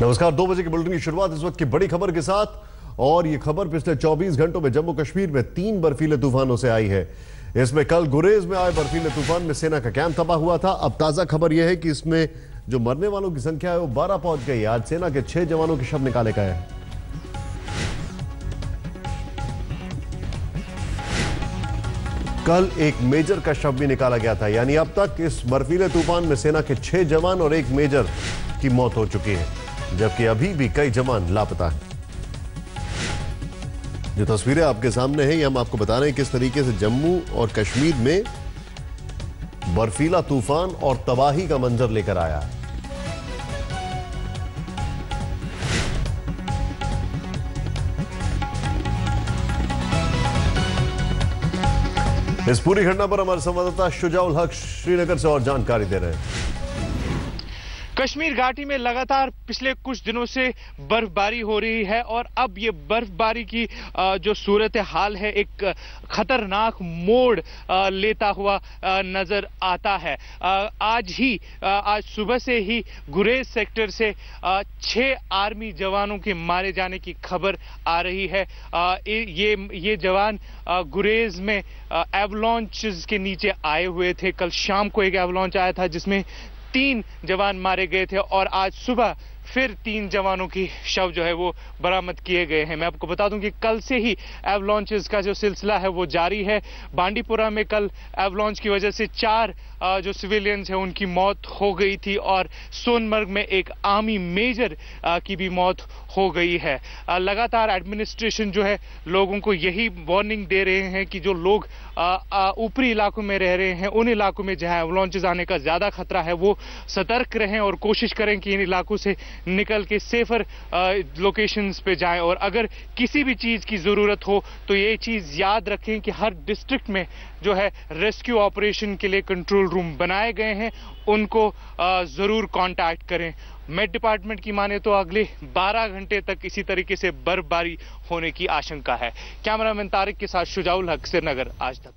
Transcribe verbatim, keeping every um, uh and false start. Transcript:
नमस्कार, दो बजे के बुलेटिन की शुरुआत इस वक्त की बड़ी खबर के साथ। और ये खबर पिछले चौबीस घंटों में जम्मू कश्मीर में तीन बर्फीले तूफानों से आई है। इसमें कल गुरेज में आए बर्फीले तूफान में सेना का कैंप तबाह हुआ था। अब ताजा खबर यह है कि इसमें जो मरने वालों की संख्या है वो बारह पहुंच गई। आज सेना के छह जवानों के शव निकाले गए हैं। कल एक मेजर का शव भी निकाला गया था। यानी अब तक इस बर्फीले तूफान में सेना के छह जवान और एक मेजर की मौत हो चुकी है, जबकि अभी भी कई जवान लापता हैं। जो तस्वीरें आपके सामने हैं, ये हम आपको बता रहे हैं किस तरीके से जम्मू और कश्मीर में बर्फीला तूफान और तबाही का मंजर लेकर आया है। इस पूरी घटना पर हमारे संवाददाता शुजाउल हक श्रीनगर से और जानकारी दे रहे हैं। कश्मीर घाटी में लगातार पिछले कुछ दिनों से बर्फबारी हो रही है और अब ये बर्फबारी की जो सूरत हाल है एक खतरनाक मोड़ लेता हुआ नजर आता है। आज ही आज सुबह से ही गुरेज सेक्टर से छह आर्मी जवानों के मारे जाने की खबर आ रही है। ये ये जवान गुरेज में एवलॉन्चेस के नीचे आए हुए थे। कल शाम को एक एवलॉन्च आया था जिसमें तीन जवान मारे गए थे और आज सुबह फिर तीन जवानों की शव जो है वो बरामद किए गए हैं। मैं आपको बता दूं कि कल से ही एवलॉन्चेस का जो सिलसिला है वो जारी है। बांडीपुरा में कल एवलॉन्च की वजह से चार जो सिविलियंस हैं उनकी मौत हो गई थी और सोनमर्ग में एक आर्मी मेजर की भी मौत हो गई है। लगातार एडमिनिस्ट्रेशन जो है लोगों को यही वार्निंग दे रहे हैं कि जो लोग ऊपरी इलाकों में रह रहे हैं उन इलाकों में जहां एवलॉन्चेस आने का ज़्यादा खतरा है वो सतर्क रहें और कोशिश करें कि इन इलाकों से निकल के सेफर लोकेशंस पे जाएं। और अगर किसी भी चीज़ की ज़रूरत हो तो ये चीज़ याद रखें कि हर डिस्ट्रिक्ट में जो है रेस्क्यू ऑपरेशन के लिए कंट्रोल रूम बनाए गए हैं, उनको ज़रूर कांटेक्ट करें। मेट डिपार्टमेंट की माने तो अगले बारह घंटे तक इसी तरीके से बर्फबारी होने की आशंका है। कैमरामैन तारिक के साथ शुजाउल हक, श्रीनगर, आज तक।